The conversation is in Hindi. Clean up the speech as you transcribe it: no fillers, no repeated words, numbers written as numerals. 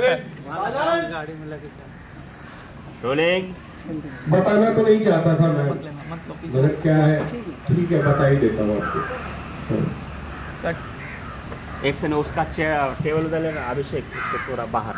गाड़ी में लगे रोलिंग। बताना तो नहीं चाहता था मैं, मतलब क्या है, ठीक है बता ही देता हूँ आपको। एक से उसका टेबल उधर लेना अभिषेक, इसको थोड़ा बाहर